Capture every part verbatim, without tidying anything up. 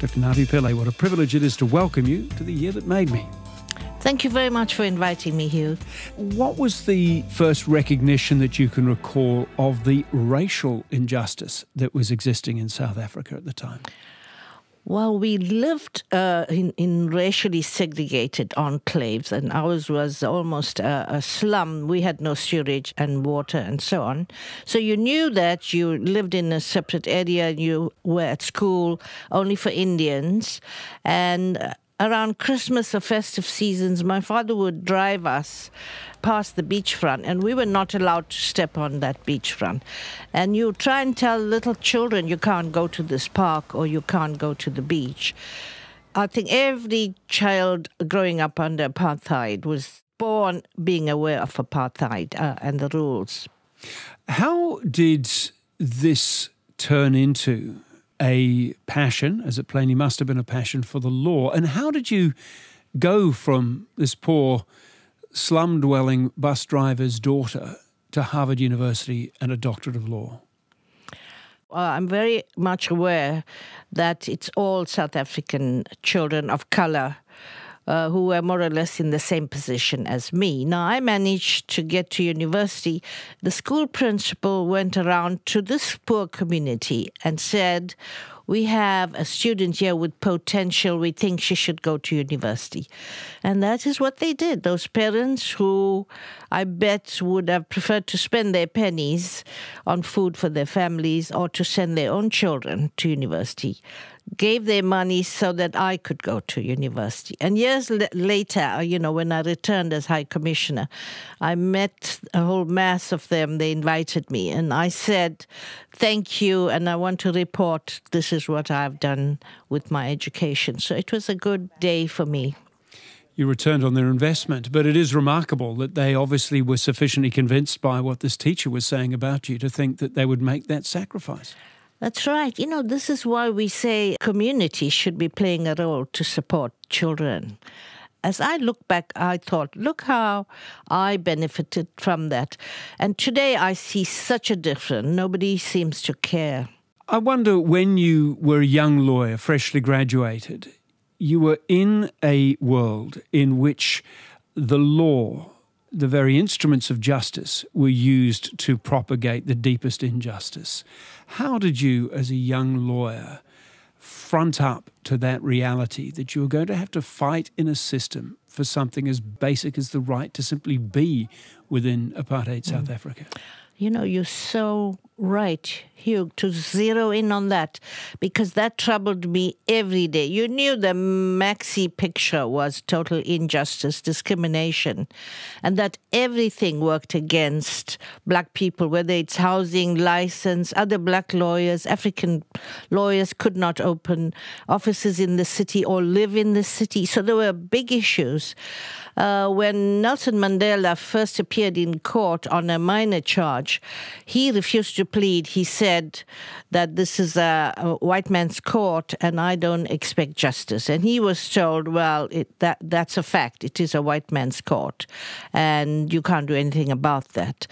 Doctor Navi Pillay, what a privilege it is to welcome you to The Year That Made Me. Thank you very much for inviting me, Hugh. What was the first recognition that you can recall of the racial injustice that was existing in South Africa at the time? Well, we lived uh, in, in racially segregated enclaves, and ours was almost a, a slum. We had no sewage and water and so on. So you knew that you lived in a separate area. You were at school only for Indians. And Uh, Around Christmas or festive seasons, my father would drive us past the beachfront, and we were not allowed to step on that beachfront. And you try and tell little children you can't go to this park or you can't go to the beach. I think every child growing up under apartheid was born being aware of apartheid uh, and the rules. How did this turn into a passion, as it plainly must have been a passion, for the law? And how did you go from this poor slum-dwelling bus driver's daughter to Harvard University and a doctorate of law? Well, I'm very much aware that it's all South African children of colour Uh, who were more or less in the same position as me. Now, I managed to get to university. The school principal went around to this poor community and said, "We have a student here with potential. We think she should go to university." And that is what they did. Those parents who I bet would have preferred to spend their pennies on food for their families or to send their own children to university gave their money so that I could go to university. And years later, you know, when I returned as High Commissioner, I met a whole mass of them. They invited me and I said, "Thank you, and I want to report this is what I've done with my education." So it was a good day for me. You returned on their investment, but it is remarkable that they obviously were sufficiently convinced by what this teacher was saying about you to think that they would make that sacrifice. That's right. You know, this is why we say community should be playing a role to support children. As I look back, I thought, look how I benefited from that. And today I see such a difference. Nobody seems to care. I wonder, when you were a young lawyer, freshly graduated, you were in a world in which the law, the very instruments of justice, were used to propagate the deepest injustice. How did you, as a young lawyer, front up to that reality that you were going to have to fight in a system for something as basic as the right to simply be within apartheid South mm. Africa? You know, you're so right, Hugh, to zero in on that, because that troubled me every day. You knew the maxi picture was total injustice, discrimination, and that everything worked against black people, whether it's housing, license, other black lawyers. African lawyers could not open offices in the city or live in the city. So there were big issues. Uh, when Nelson Mandela first appeared in court on a minor charge, he refused to plead. He said that this is a, a white man's court and I don't expect justice. And he was told, well, it, that, that's a fact. It is a white man's court and you can't do anything about that.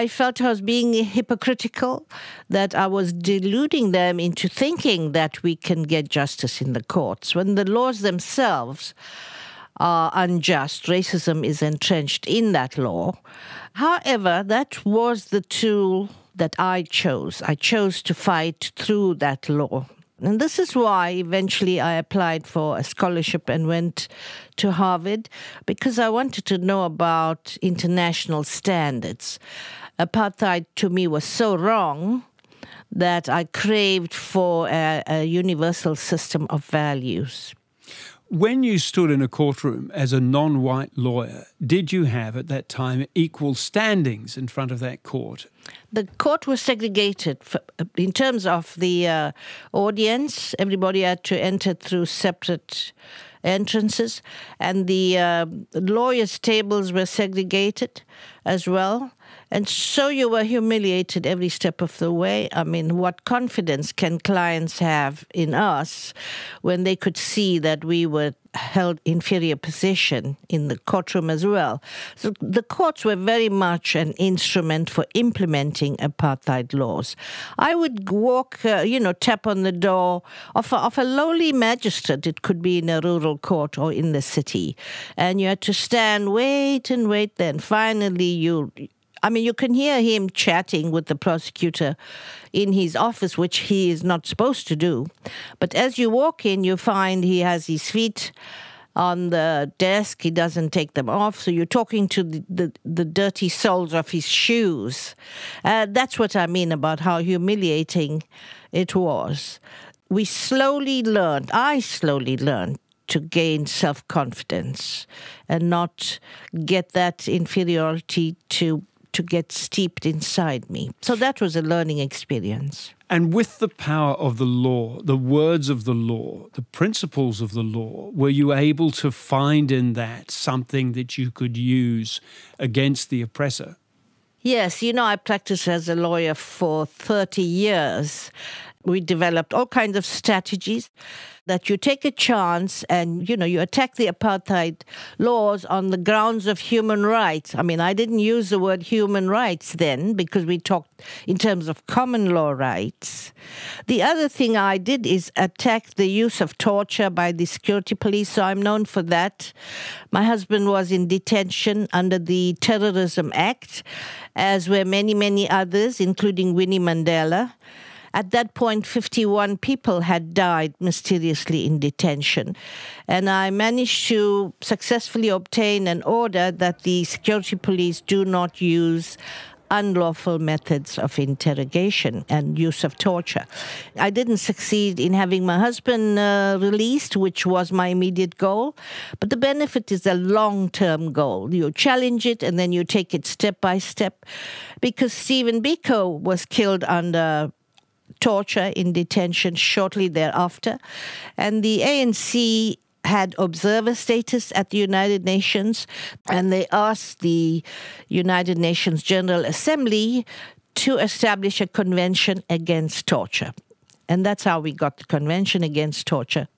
I felt I was being hypocritical, that I was deluding them into thinking that we can get justice in the courts when the laws themselves are unjust. Racism is entrenched in that law. However, that was the tool that I chose. I chose to fight through that law. And this is why eventually I applied for a scholarship and went to Harvard, because I wanted to know about international standards. Apartheid to me was so wrong that I craved for a, a universal system of values. When you stood in a courtroom as a non-white lawyer, did you have at that time equal standings in front of that court? The court was segregated for, in terms of the uh, audience. Everybody had to enter through separate entrances, and the uh, lawyers' tables were segregated as well. And so you were humiliated every step of the way. I mean, what confidence can clients have in us when they could see that we were held inferior position in the courtroom as well? So the courts were very much an instrument for implementing apartheid laws. I would walk, uh, you know, tap on the door of a, of a lowly magistrate. It could be in a rural court or in the city. And you had to stand, wait and wait. Then finally you... I mean, you can hear him chatting with the prosecutor in his office, which he is not supposed to do. But as you walk in, you find he has his feet on the desk. He doesn't take them off. So you're talking to the, the, the dirty soles of his shoes. Uh, that's what I mean about how humiliating it was. We slowly learned, I slowly learned, to gain self-confidence and not get that inferiority to to get steeped inside me. So that was a learning experience. And with the power of the law, the words of the law, the principles of the law, were you able to find in that something that you could use against the oppressor? Yes, you know, I practiced as a lawyer for thirty years. We developed all kinds of strategies that you take a chance and, you know, you attack the apartheid laws on the grounds of human rights. I mean, I didn't use the word human rights then because we talked in terms of common law rights. The other thing I did is attack the use of torture by the security police, so I'm known for that. My husband was in detention under the Terrorism Act, as were many, many others, including Winnie Mandela. At that point, fifty-one people had died mysteriously in detention. And I managed to successfully obtain an order that the security police do not use unlawful methods of interrogation and use of torture. I didn't succeed in having my husband uh, released, which was my immediate goal. But the benefit is a long-term goal. You challenge it and then you take it step by step. Because Stephen Biko was killed under torture in detention shortly thereafter. And the A N C had observer status at the United Nations, and they asked the United Nations General Assembly to establish a convention against torture. And that's how we got the Convention Against Torture.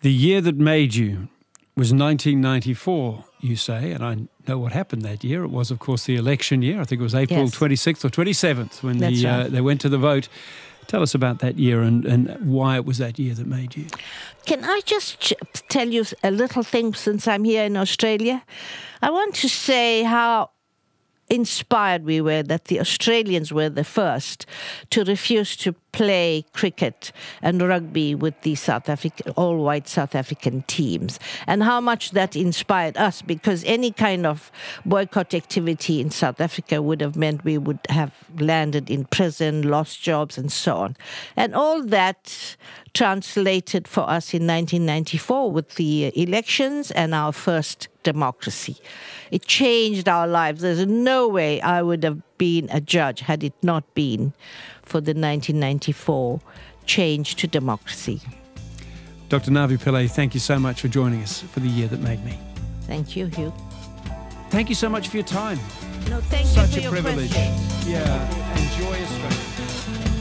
The Year That Made You was nineteen ninety-four, you say, and I know what happened that year. It was, of course, the election year. I think it was April yes. twenty-sixth or twenty-seventh when the, right. uh, they went to the vote. Tell us about that year and, and why it was that year that made you. Can I just ch tell you a little thing since I'm here in Australia? I want to say how inspired we were that the Australians were the first to refuse to play cricket and rugby with the South African, all-white South African teams, and how much that inspired us, because any kind of boycott activity in South Africa would have meant we would have landed in prison, lost jobs, and so on. And all that translated for us in nineteen ninety-four with the elections and our first democracy. It changed our lives. There's no way I would have been a judge had it not been for the nineteen ninety-four change to democracy. Doctor Navi Pillay, thank you so much for joining us for The Year That Made Me. Thank you, Hugh. Thank you so much for your time. No, thank you for your question. Such a privilege. Yeah, enjoy Australia.